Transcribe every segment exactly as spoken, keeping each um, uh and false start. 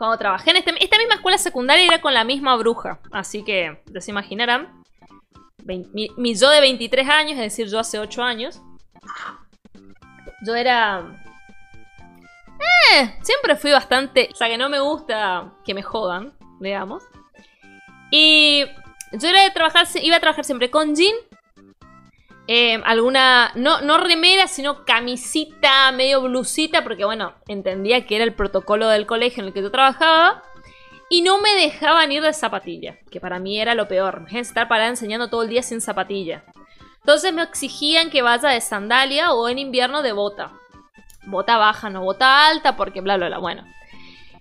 Cuando trabajé en este, esta misma escuela secundaria era con la misma bruja. Así que, ya se imaginarán. Mi, mi yo de veintitrés años, es decir, yo hace ocho años. Yo era... Eh, siempre fui bastante... O sea, que no me gusta que me jodan, digamos. Y yo era de trabajar, iba a trabajar siempre con jean. Eh, alguna, no, no remera, sino camisita, medio blusita, porque bueno, entendía que era el protocolo del colegio en el que yo trabajaba. Y no me dejaban ir de zapatilla, que para mí era lo peor. Estar parada enseñando todo el día sin zapatilla. Entonces me exigían que vaya de sandalia o en invierno de bota. Bota baja, no bota alta, porque bla, bla, bla. Bueno,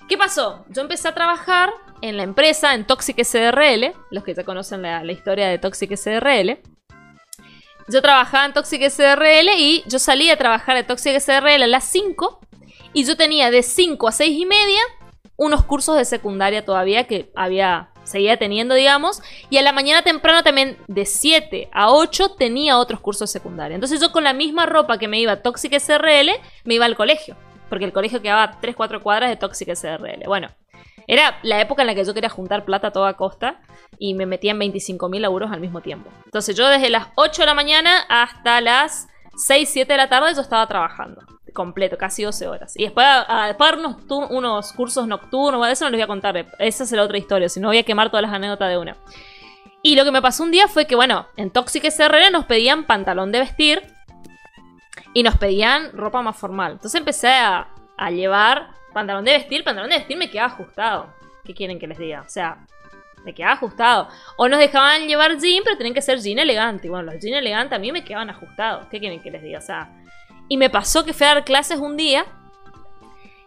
¿qué pasó? Yo empecé a trabajar en la empresa, en Toxic S R L. Los que ya conocen la, la historia de Toxic S R L. Yo trabajaba en Toxic S R L y yo salía a trabajar de Toxic S R L a las cinco. Y yo tenía de cinco a seis y media unos cursos de secundaria todavía que había, seguía teniendo, digamos. Y a la mañana temprano también de siete a ocho tenía otros cursos de secundaria. Entonces yo con la misma ropa que me iba a Toxic S R L, me iba al colegio. Porque el colegio quedaba a tres, cuatro cuadras de Toxic S R L. Bueno, era la época en la que yo quería juntar plata a toda costa y me metía en veinticinco mil euros al mismo tiempo. Entonces yo desde las ocho de la mañana hasta las seis, siete de la tarde yo estaba trabajando. Completo, casi doce horas. Y después a, a después unos, unos cursos nocturnos, bueno, eso no les voy a contar, esa será otra historia, si no voy a quemar todas las anécdotas de una. Y lo que me pasó un día fue que, bueno, en Toxic S R L nos pedían pantalón de vestir y nos pedían ropa más formal. Entonces empecé a, a llevar pantalón de vestir, pantalón de vestir me quedaba ajustado. ¿Qué quieren que les diga? O sea, me quedaba ajustado. O nos dejaban llevar jean, pero tenían que ser jean elegante. Y bueno, los jean elegantes a mí me quedaban ajustados. ¿Qué quieren que les diga? O sea, y me pasó que fui a dar clases un día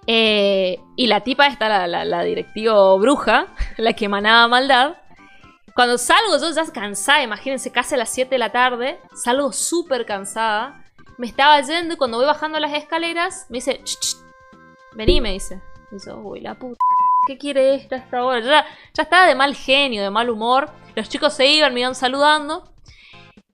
eh, y la tipa esta, la, la, la directiva bruja, la que emanaba maldad. Cuando salgo yo ya cansada, imagínense, casi a las siete de la tarde, salgo súper cansada. Me estaba yendo y cuando voy bajando las escaleras me dice... Ch, ch, vení, me dice. Y yo, uy, la puta, ¿qué quiere esta hasta ahora? Ya, ya estaba de mal genio, de mal humor. Los chicos se iban, me iban saludando.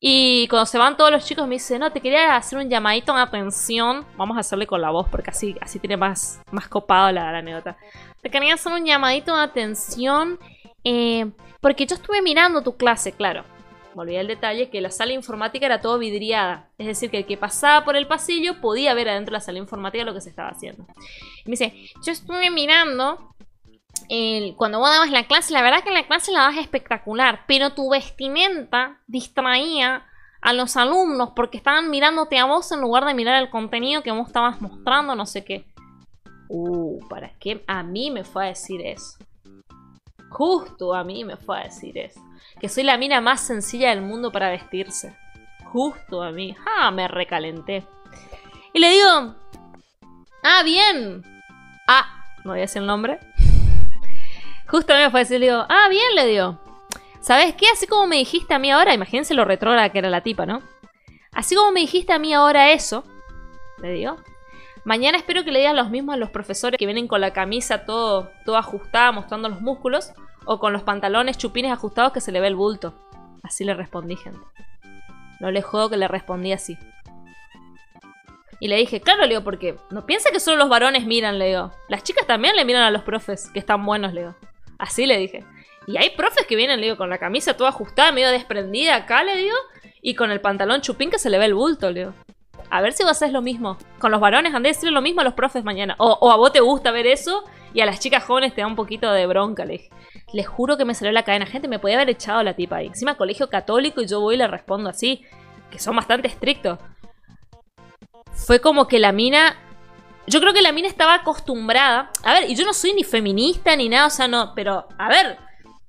Y cuando se van todos los chicos me dice, no, te quería hacer un llamadito en atención. Vamos a hacerle con la voz porque así, así tiene más, más copado la, la anécdota. Te quería hacer un llamadito en atención eh, porque yo estuve mirando tu clase, claro. Me olvidé el detalle que la sala informática era todo vidriada. Es decir, que el que pasaba por el pasillo podía ver adentro de la sala informática lo que se estaba haciendo. Y me dice, yo estuve mirando... El, cuando vos dabas la clase, la verdad que la clase la dabas espectacular, pero tu vestimenta distraía a los alumnos porque estaban mirándote a vos en lugar de mirar el contenido que vos estabas mostrando, no sé qué. Uh, ¿para qué? A mí me fue a decir eso. Justo a mí me fue a decir eso. Que soy la mina más sencilla del mundo para vestirse. Justo a mí. Ah, me recalenté. Y le digo, ah, bien. Ah, no voy a decir el nombre. Justo a mí me fue a decir, le digo, ah, bien, le digo. ¿Sabes qué? Así como me dijiste a mí ahora, imagínense lo retrógrada que era la tipa, ¿no? Así como me dijiste a mí ahora eso, le digo, mañana espero que le digas los mismos a los profesores que vienen con la camisa todo, todo ajustada, mostrando los músculos, o con los pantalones chupines ajustados que se le ve el bulto. Así le respondí, gente. No les jodo que le respondí así. Y le dije, claro, le digo, porque no piensa que solo los varones miran, le digo. Las chicas también le miran a los profes, que están buenos, le digo. Así le dije. Y hay profes que vienen, le digo, con la camisa toda ajustada, medio desprendida acá, le digo. Y con el pantalón chupín que se le ve el bulto, le digo. A ver si vos haces lo mismo. Con los varones andé a decirle lo mismo a los profes mañana. O, o a vos te gusta ver eso y a las chicas jóvenes te da un poquito de bronca, le dije. Les juro que me salió la cadena. Gente, me podía haber echado la tipa ahí. Encima colegio católico y yo voy y le respondo así. Que son bastante estrictos. Fue como que la mina... Yo creo que la mina estaba acostumbrada. A ver, y yo no soy ni feminista ni nada, o sea, no. Pero, a ver,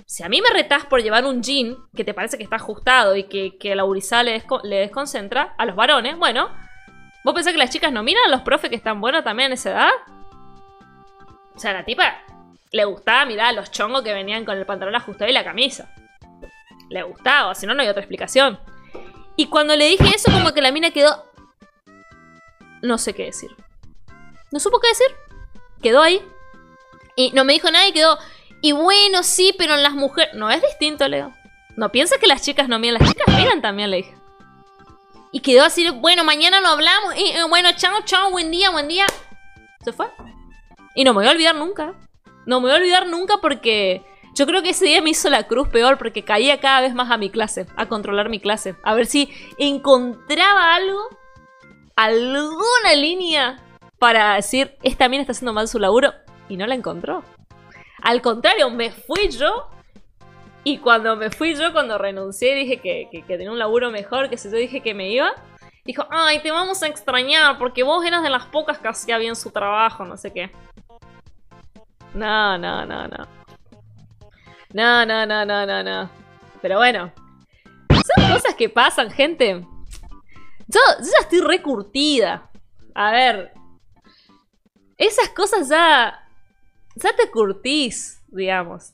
si a mí me retás por llevar un jean que te parece que está ajustado y que, que la gurizada le, desco le desconcentra a los varones, bueno, ¿vos pensás que las chicas no miran a los profes que están buenos también a esa edad? O sea, a la tipa le gustaba mirar a los chongos que venían con el pantalón ajustado y la camisa. Le gustaba, si no, no hay otra explicación. Y cuando le dije eso, como que la mina quedó... No sé qué decir. No supo qué decir. Quedó ahí. Y no me dijo nada y quedó... Y bueno, sí, pero en las mujeres... No, es distinto, Leo. No pienses que las chicas no miran. Las chicas miran también, le dije. Y quedó así... Bueno, mañana lo hablamos. Y, eh, bueno, chao, chao. Buen día, buen día. Se fue. Y no me voy a olvidar nunca. No me voy a olvidar nunca porque yo creo que ese día me hizo la cruz peor, porque caía cada vez más a mi clase, a controlar mi clase. A ver si encontraba algo, alguna línea para decir, esta mina está haciendo mal su laburo, y no la encontró. Al contrario, me fui yo, y cuando me fui yo, cuando renuncié, dije que, que, que tenía un laburo mejor, que si yo dije que me iba, dijo, ay, te vamos a extrañar, porque vos eras de las pocas que hacía bien su trabajo, no sé qué. No, no, no, no. No, no, no, no, no, no. Pero bueno. Son cosas que pasan, gente. Yo, yo ya estoy recurtida. A ver. Esas cosas ya... Ya te curtís, digamos.